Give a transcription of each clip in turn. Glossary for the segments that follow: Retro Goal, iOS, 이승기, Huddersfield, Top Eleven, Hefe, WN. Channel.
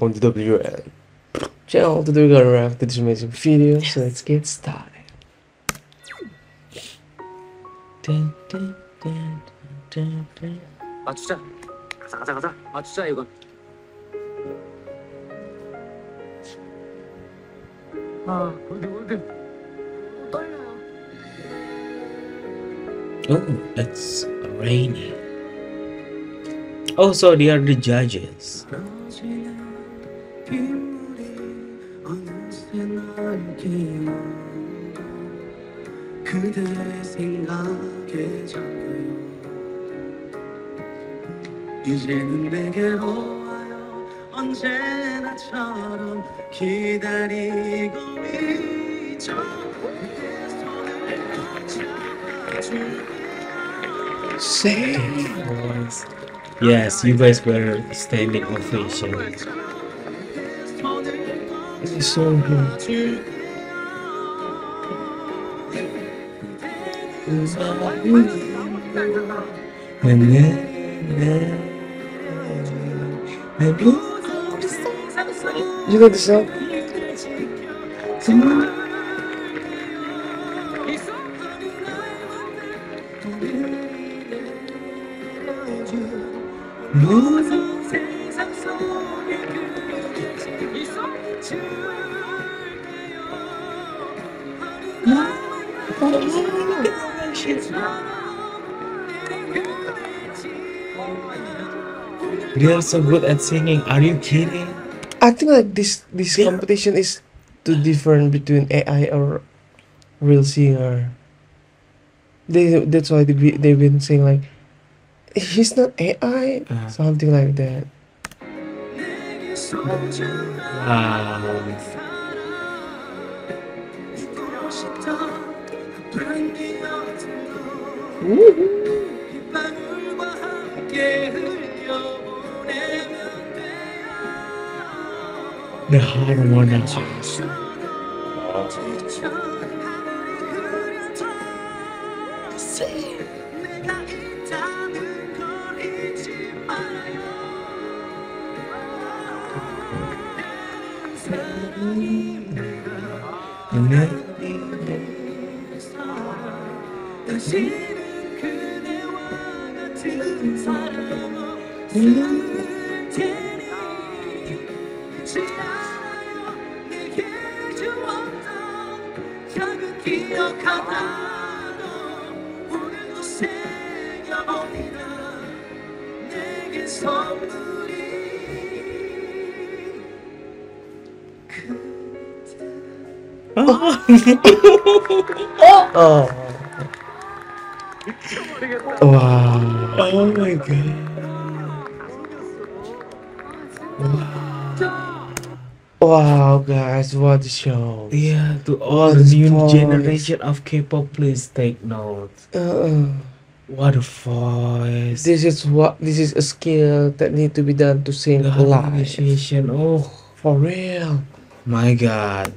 welcome to WN Channel. Today we're gonna react to this amazing video, so let's get started. 가자 이거. 아, 어디 떨려요. Oh, it's raining. Oh, so they are the judges. Same. Yes, you guys were standing ovation. This is so good. You like this song? They are so good at singing. Are you kidding? I think like this competition is too different between AI or real singer. That's why they've been saying like, he's not AI, something like that. The harmony. Oh. Wow. Oh my god. Wow. Wow guys, what a show. Yeah, to all the new generation of K-pop, please take note. What a voice. This is a skill that need to be done to sing live. Oh, for real. My god.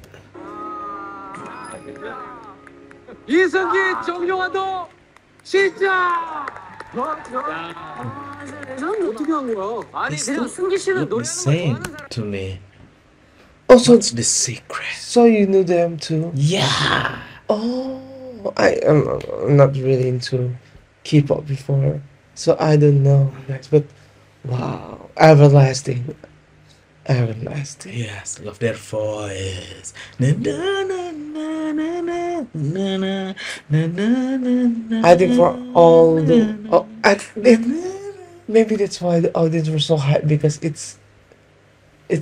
이승기 정용화도 시작. 난 어떻게 한 거야? 아니 그냥 승기 씨는 노래하는 거 좋아하는 사람. Also, it's the secret. So you knew them too? Yeah. Oh, I am not really into K-pop before, so I don't know. But wow, everlasting. Everlasting. Yes, love their voice. Na, na, na, na, na, na, na, na, na, I think for all the maybe that's why the audience were so hyped, because it's a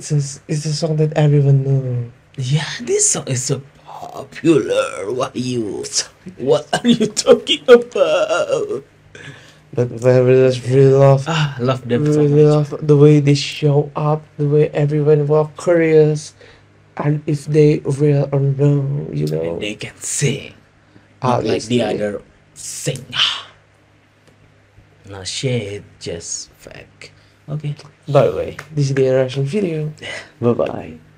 song that everyone knew. Yeah, this song is so popular. What are you talking about? But I really love them. Really love the way they show up, the way everyone was curious, and if they real or no, you know. And they can sing, not like the other singer. No shit, just fake. Okay. By the way, this is the reaction video. Bye bye.